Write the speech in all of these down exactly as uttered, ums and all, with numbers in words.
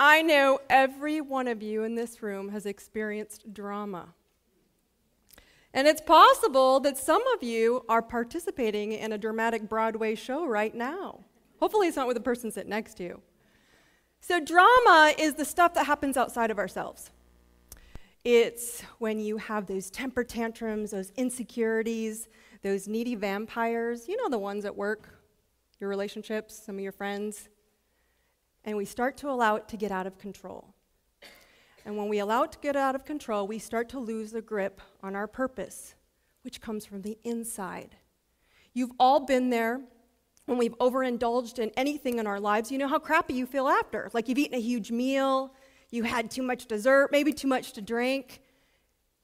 I know every one of you in this room has experienced drama. And it's possible that some of you are participating in a dramatic Broadway show right now. Hopefully it's not with the person sitting next to you. So drama is the stuff that happens outside of ourselves. It's when you have those temper tantrums, those insecurities, those needy vampires. You know, the ones at work, your relationships, some of your friends. And we start to allow it to get out of control. And when we allow it to get out of control, we start to lose the grip on our purpose, which comes from the inside. You've all been there when we've overindulged in anything in our lives. You know how crappy you feel after. Like you've eaten a huge meal, you had too much dessert, maybe too much to drink.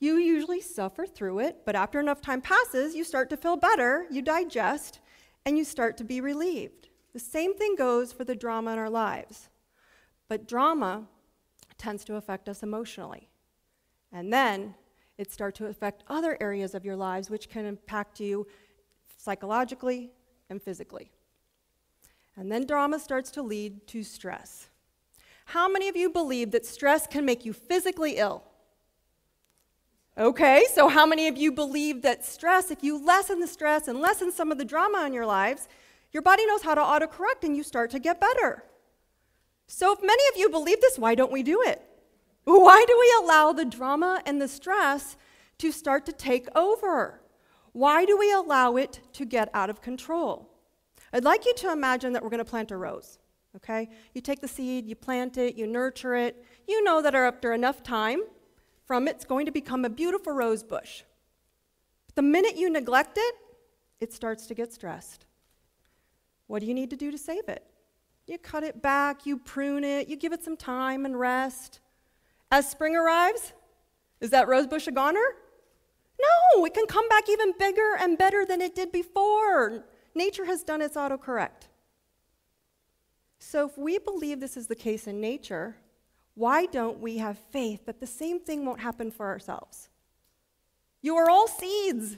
You usually suffer through it, but after enough time passes, you start to feel better, you digest, and you start to be relieved. The same thing goes for the drama in our lives. But drama tends to affect us emotionally. And then it starts to affect other areas of your lives, which can impact you psychologically and physically. And then drama starts to lead to stress. How many of you believe that stress can make you physically ill? Okay, so how many of you believe that stress, if you lessen the stress and lessen some of the drama in your lives, your body knows how to autocorrect and you start to get better? So if many of you believe this, why don't we do it? Why do we allow the drama and the stress to start to take over? Why do we allow it to get out of control? I'd like you to imagine that we're going to plant a rose, okay? You take the seed, you plant it, you nurture it. You know that after enough time, from it's going to become a beautiful rose bush. But the minute you neglect it, it starts to get stressed. What do you need to do to save it? You cut it back, you prune it, you give it some time and rest. As spring arrives, is that rose bush a goner? No, it can come back even bigger and better than it did before. Nature has done its autocorrect. So if we believe this is the case in nature, why don't we have faith that the same thing won't happen for ourselves? You are all seeds.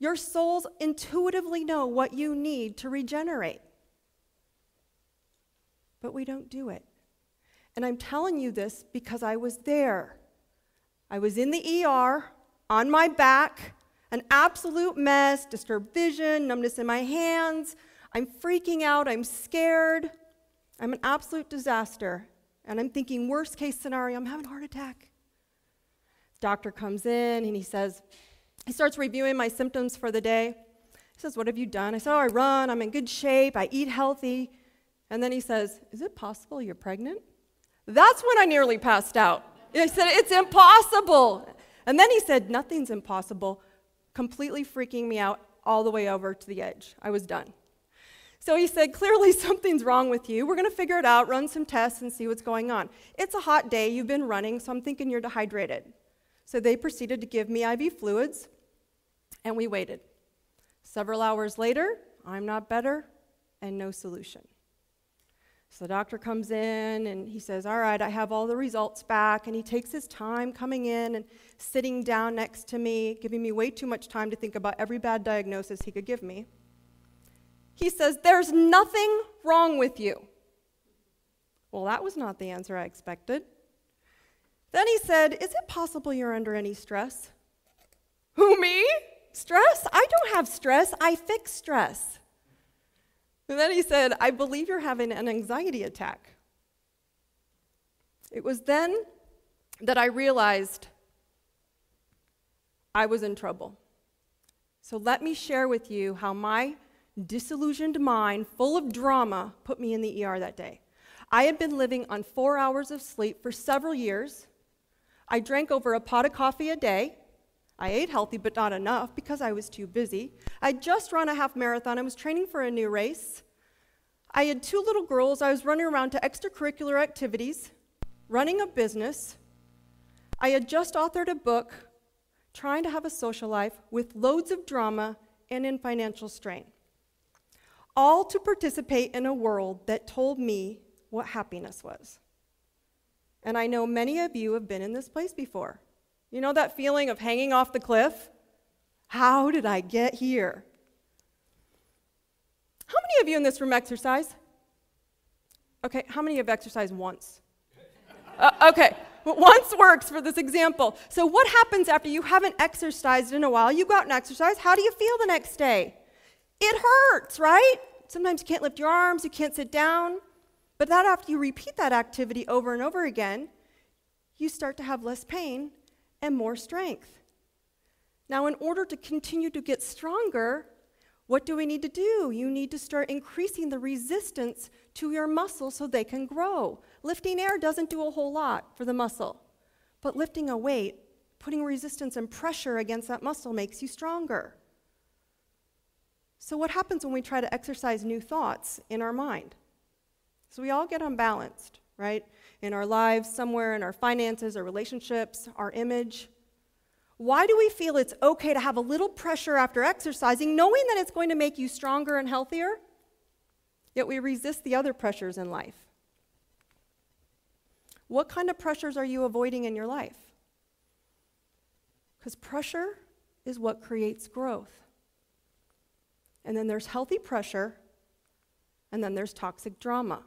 Your souls intuitively know what you need to regenerate. But we don't do it. And I'm telling you this because I was there. I was in the E R, on my back, an absolute mess, disturbed vision, numbness in my hands. I'm freaking out, I'm scared. I'm an absolute disaster. And I'm thinking, worst case scenario, I'm having a heart attack. Doctor comes in and he says, he starts reviewing my symptoms for the day. He says, what have you done? I said, oh, I run, I'm in good shape, I eat healthy. And then he says, is it possible you're pregnant? That's when I nearly passed out. I said, it's impossible. And then he said, nothing's impossible, completely freaking me out all the way over to the edge. I was done. So he said, clearly something's wrong with you. We're going to figure it out, run some tests, and see what's going on. It's a hot day. You've been running, so I'm thinking you're dehydrated. So they proceeded to give me I V fluids, and we waited. Several hours later, I'm not better, and no solution. So the doctor comes in, and he says, all right, I have all the results back. And he takes his time coming in and sitting down next to me, giving me way too much time to think about every bad diagnosis he could give me. He says, there's nothing wrong with you. Well, that was not the answer I expected. Then he said, is it possible you're under any stress? Who, me? Stress? I don't have stress. I fix stress. And then he said, I believe you're having an anxiety attack. It was then that I realized I was in trouble. So let me share with you how my disillusioned mind, full of drama, put me in the E R that day. I had been living on four hours of sleep for several years. I drank over a pot of coffee a day. I ate healthy, but not enough because I was too busy. I'd just run a half marathon. I was training for a new race. I had two little girls. I was running around to extracurricular activities, running a business. I had just authored a book, trying to have a social life with loads of drama and in financial strain, all to participate in a world that told me what happiness was. And I know many of you have been in this place before. You know that feeling of hanging off the cliff? How did I get here? How many of you in this room exercise? Okay, how many have exercised once? Uh, okay, but once works for this example. So what happens after you haven't exercised in a while? You go out and exercise. How do you feel the next day? It hurts, right? Sometimes you can't lift your arms, you can't sit down. But that after you repeat that activity over and over again, you start to have less pain and more strength. Now, in order to continue to get stronger, what do we need to do? You need to start increasing the resistance to your muscles so they can grow. Lifting air doesn't do a whole lot for the muscle, but lifting a weight, putting resistance and pressure against that muscle makes you stronger. So what happens when we try to exercise new thoughts in our mind? So we all get unbalanced, right? In our lives, somewhere in our finances, our relationships, our image. Why do we feel it's okay to have a little pressure after exercising, knowing that it's going to make you stronger and healthier? Yet we resist the other pressures in life. What kind of pressures are you avoiding in your life? Because pressure is what creates growth. And then there's healthy pressure, and then there's toxic drama.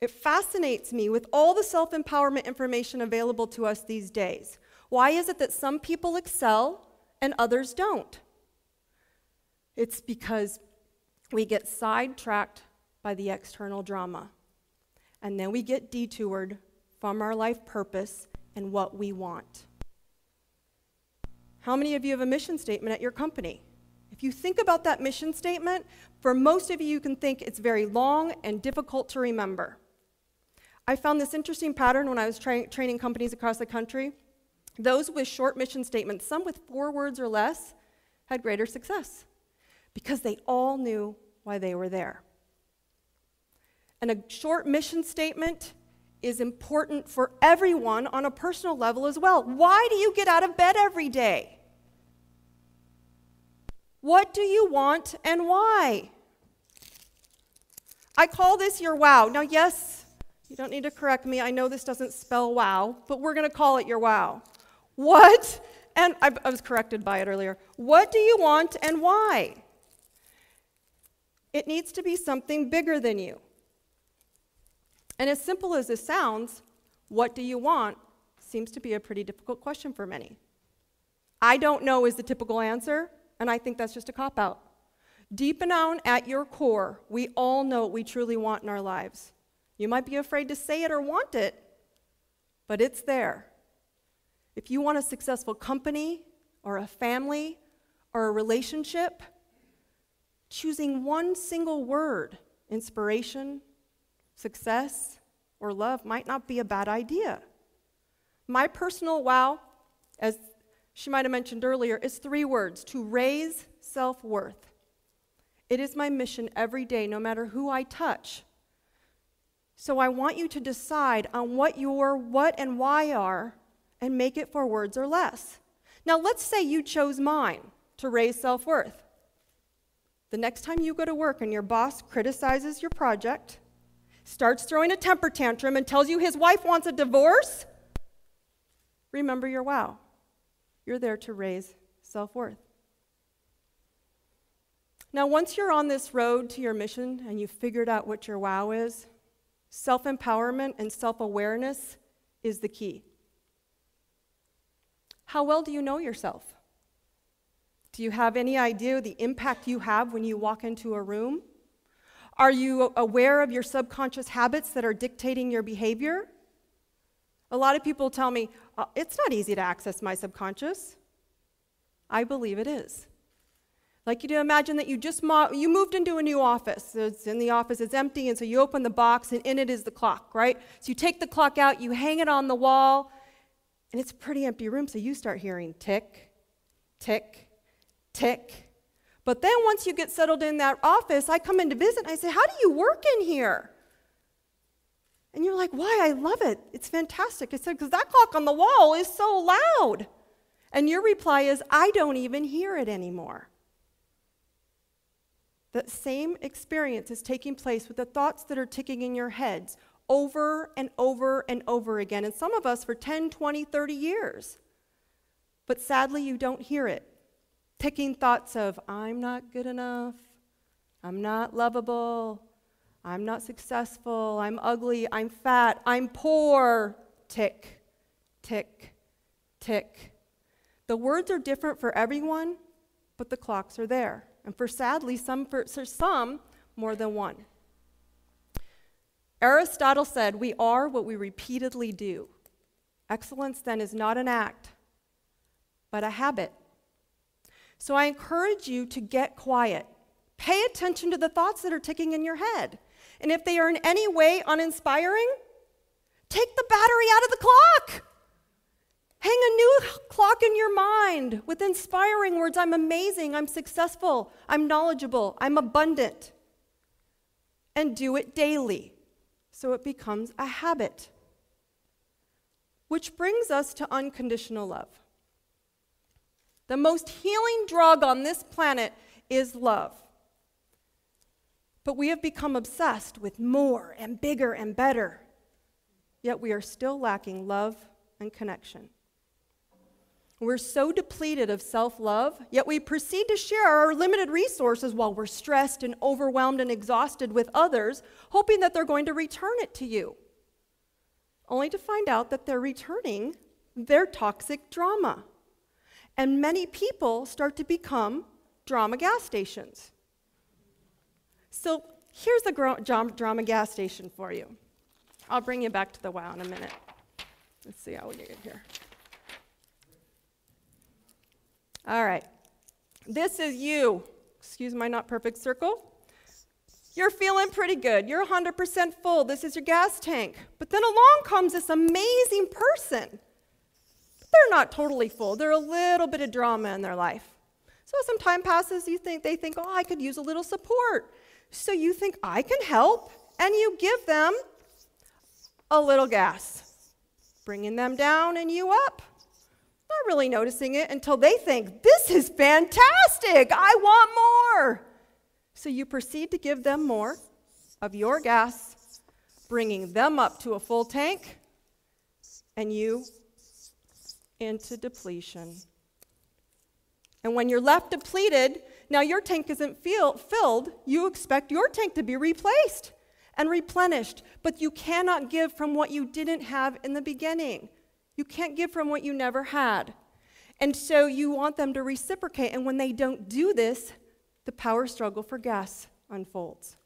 It fascinates me with all the self-empowerment information available to us these days. Why is it that some people excel and others don't? It's because we get sidetracked by the external drama. And then we get detoured from our life purpose and what we want. How many of you have a mission statement at your company? If you think about that mission statement, for most of you, you can think it's very long and difficult to remember. I found this interesting pattern when I was tra training companies across the country. Those with short mission statements, some with four words or less, had greater success because they all knew why they were there. And a short mission statement is important for everyone on a personal level as well. Why do you get out of bed every day? What do you want and why? I call this your wow. Now, yes, you don't need to correct me. I know this doesn't spell wow, but we're going to call it your wow. What? And I, I was corrected by it earlier. What do you want and why? It needs to be something bigger than you. And as simple as this sounds, what do you want seems to be a pretty difficult question for many. I don't know is the typical answer, and I think that's just a cop-out. Deep down at your core, we all know what we truly want in our lives. You might be afraid to say it or want it, but it's there. If you want a successful company or a family or a relationship, choosing one single word, inspiration, success, or love, might not be a bad idea. My personal wow, as she might have mentioned earlier, is three words: to raise self-worth. It is my mission every day, no matter who I touch. So I want you to decide on what your what and why are and make it four words or less. Now, let's say you chose mine, to raise self-worth. The next time you go to work and your boss criticizes your project, starts throwing a temper tantrum and tells you his wife wants a divorce, remember your wow. You're there to raise self-worth. Now, once you're on this road to your mission and you've figured out what your wow is, self-empowerment and self-awareness is the key. How well do you know yourself? Do you have any idea the impact you have when you walk into a room? Are you aware of your subconscious habits that are dictating your behavior? A lot of people tell me, uh, it's not easy to access my subconscious. I believe it is. Like you do imagine that you just mo you moved into a new office. It's in the office, it's empty, and so you open the box, and in it is the clock, right? So you take the clock out, you hang it on the wall, and it's a pretty empty room, so you start hearing tick, tick, tick. But then once you get settled in that office, I come in to visit, and I say, how do you work in here? And you're like, why? I love it. It's fantastic. I said, because that clock on the wall is so loud. And your reply is, I don't even hear it anymore. That same experience is taking place with the thoughts that are ticking in your heads over and over and over again. And some of us for ten, twenty, thirty years. But sadly, you don't hear it. Ticking thoughts of, I'm not good enough. I'm not lovable. I'm not successful, I'm ugly, I'm fat, I'm poor. Tick, tick, tick. The words are different for everyone, but the clocks are there. And for sadly, some, for, for some, more than one. Aristotle said, we are what we repeatedly do. Excellence then is not an act, but a habit. So I encourage you to get quiet. Pay attention to the thoughts that are ticking in your head. And if they are in any way uninspiring, take the battery out of the clock. Hang a new clock in your mind with inspiring words. I'm amazing, I'm successful, I'm knowledgeable, I'm abundant. And do it daily so it becomes a habit. Which brings us to unconditional love. The most healing drug on this planet is love. But we have become obsessed with more and bigger and better. Yet we are still lacking love and connection. We're so depleted of self-love, yet we proceed to share our limited resources while we're stressed and overwhelmed and exhausted with others, hoping that they're going to return it to you, only to find out that they're returning their toxic drama. And many people start to become drama gas stations. So here's a drama gas station for you. I'll bring you back to the wow in a minute. Let's see how we get here. All right, this is you. Excuse my not perfect circle. You're feeling pretty good. You're one hundred percent full. This is your gas tank. But then along comes this amazing person. They're not totally full. They're a little bit of drama in their life. So as some time passes, you think they think, oh, I could use a little support. So you think, I can help. And you give them a little gas, bringing them down and you up. Not really noticing it until they think, this is fantastic. I want more. So you proceed to give them more of your gas, bringing them up to a full tank, and you into depletion. And when you're left depleted, now your tank isn't feel, filled, you expect your tank to be replaced and replenished, but you cannot give from what you didn't have in the beginning. You can't give from what you never had. And so you want them to reciprocate, and when they don't do this, the power struggle for gas unfolds.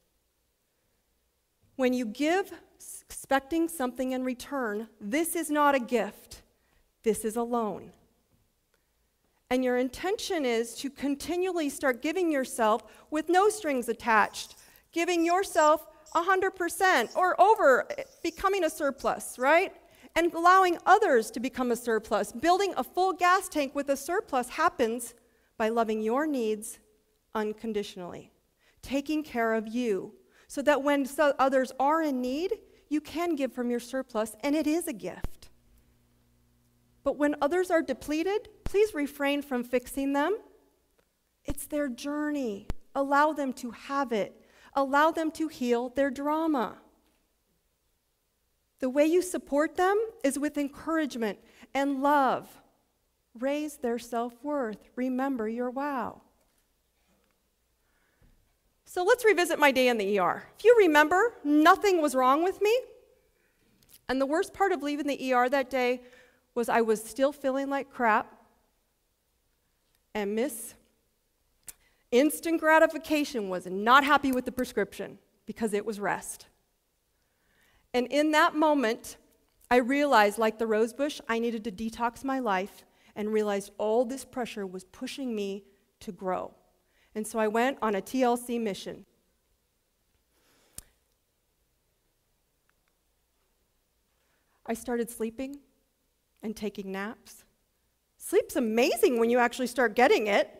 When you give expecting something in return, this is not a gift. This is a loan. And your intention is to continually start giving yourself with no strings attached, giving yourself one hundred percent or over, becoming a surplus, right? And allowing others to become a surplus. Building a full gas tank with a surplus happens by loving your needs unconditionally, taking care of you, so that when so others are in need, you can give from your surplus, and it is a gift. But when others are depleted, please refrain from fixing them. It's their journey. Allow them to have it. Allow them to heal their drama. The way you support them is with encouragement and love. Raise their self-worth. Remember your wow. So let's revisit my day in the E R. If you remember, nothing was wrong with me. And the worst part of leaving the E R that day was I was still feeling like crap. And Miss Instant Gratification was not happy with the prescription because it was rest. And in that moment, I realized, like the rosebush, I needed to detox my life and realized all this pressure was pushing me to grow. And so I went on a T L C mission. I started sleeping and taking naps. Sleep's amazing when you actually start getting it.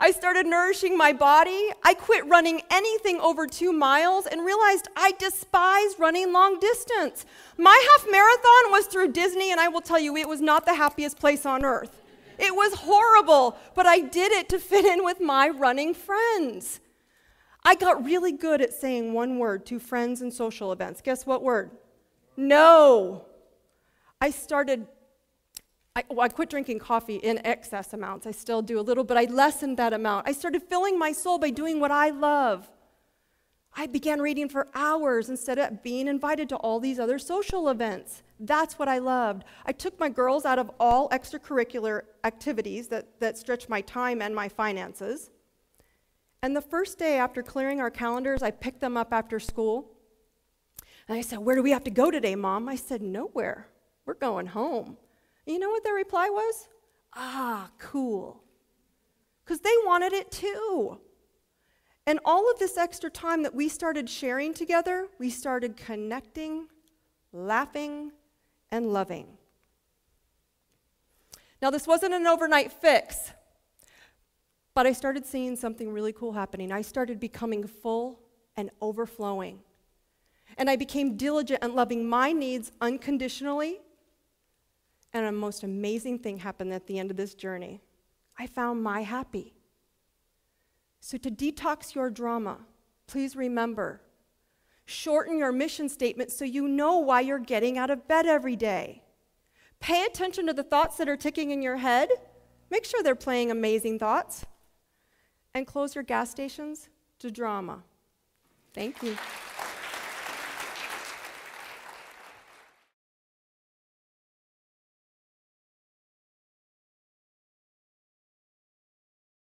I started nourishing my body. I quit running anything over two miles and realized I despise running long distance. My half marathon was through Disney, and I will tell you, it was not the happiest place on earth. It was horrible, but I did it to fit in with my running friends. I got really good at saying one word to friends and social events. Guess what word? No. I started, I, well, I quit drinking coffee in excess amounts. I still do a little, but I lessened that amount. I started filling my soul by doing what I love. I began reading for hours instead of being invited to all these other social events. That's what I loved. I took my girls out of all extracurricular activities that, that stretched my time and my finances. And the first day after clearing our calendars, I picked them up after school. And I said, "Where do we have to go today, Mom?" I said, "Nowhere. We're going home." And you know what their reply was? "Ah, cool." Because they wanted it too. And all of this extra time that we started sharing together, we started connecting, laughing, and loving. Now, this wasn't an overnight fix, but I started seeing something really cool happening. I started becoming full and overflowing. And I became diligent in loving my needs unconditionally. And a most amazing thing happened at the end of this journey. I found my happy. So to detox your drama, please remember, shorten your mission statement so you know why you're getting out of bed every day. Pay attention to the thoughts that are ticking in your head. Make sure they're playing amazing thoughts. And close your gas stations to drama. Thank you.